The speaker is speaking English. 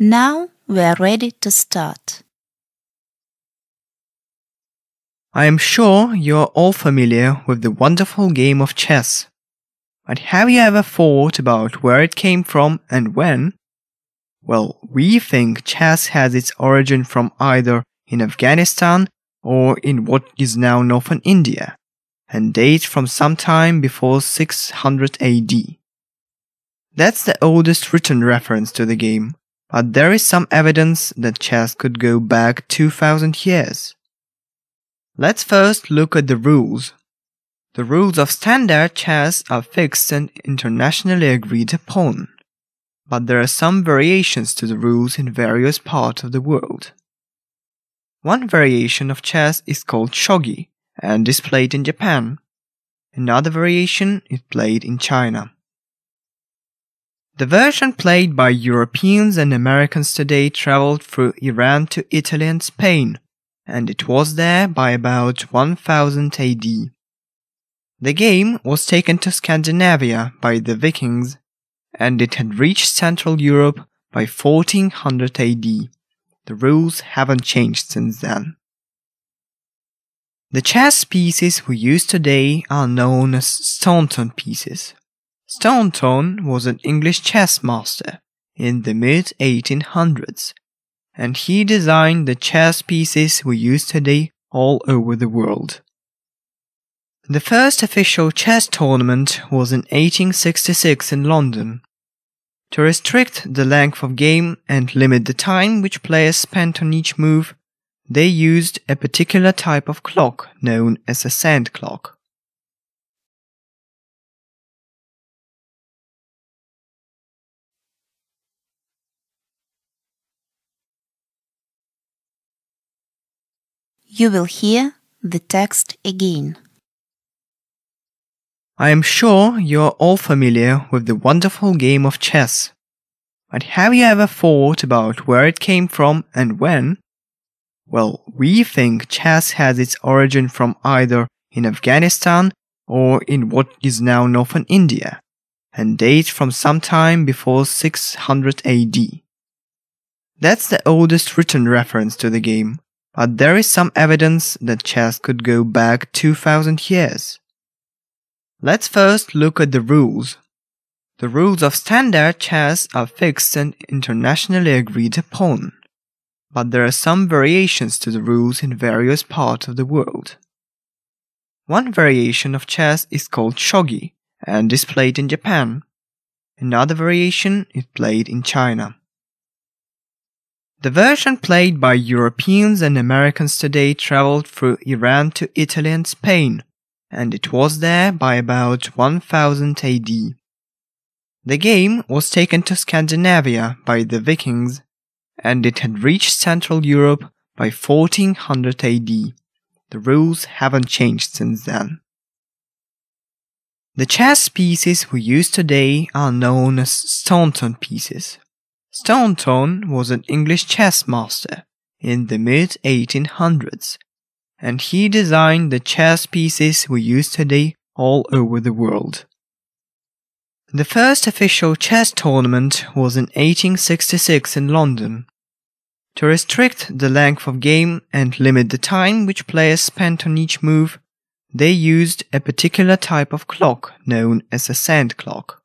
Now we are ready to start. I am sure you are all familiar with the wonderful game of chess. But have you ever thought about where it came from and when? Well, we think chess has its origin from either in Afghanistan or in what is now northern India, and dates from sometime before 600 AD. That's the oldest written reference to the game, but there is some evidence that chess could go back 2000 years. Let's first look at the rules. The rules of standard chess are fixed and internationally agreed upon, but there are some variations to the rules in various parts of the world. One variation of chess is called shogi and is played in Japan. Another variation is played in China. The version played by Europeans and Americans today traveled through Iran to Italy and Spain, and it was there by about 1000 AD. The game was taken to Scandinavia by the Vikings, and it had reached Central Europe by 1400 AD. The rules haven't changed since then. The chess pieces we use today are known as Staunton pieces. Staunton was an English chess master in the mid-1800s, and he designed the chess pieces we use today all over the world. The first official chess tournament was in 1866 in London. To restrict the length of game and limit the time which players spent on each move, they used a particular type of clock known as a sand clock. You will hear the text again. I am sure you are all familiar with the wonderful game of chess. But have you ever thought about where it came from and when? Well, we think chess has its origin from either in Afghanistan or in what is now northern India, and dates from sometime before 600 AD. That's the oldest written reference to the game, but there is some evidence that chess could go back 2000 years. Let's first look at the rules. The rules of standard chess are fixed and internationally agreed upon, but there are some variations to the rules in various parts of the world. One variation of chess is called shogi and is played in Japan. Another variation is played in China. The version played by Europeans and Americans today traveled through Iran to Italy and Spain, and it was there by about 1000 AD. The game was taken to Scandinavia by the Vikings, and it had reached Central Europe by 1400 AD. The rules haven't changed since then. The chess pieces we use today are known as Staunton pieces. Staunton was an English chess master in the mid-1800s, and he designed the chess pieces we use today all over the world. The first official chess tournament was in 1866 in London. To restrict the length of game and limit the time which players spent on each move, they used a particular type of clock known as a sand clock.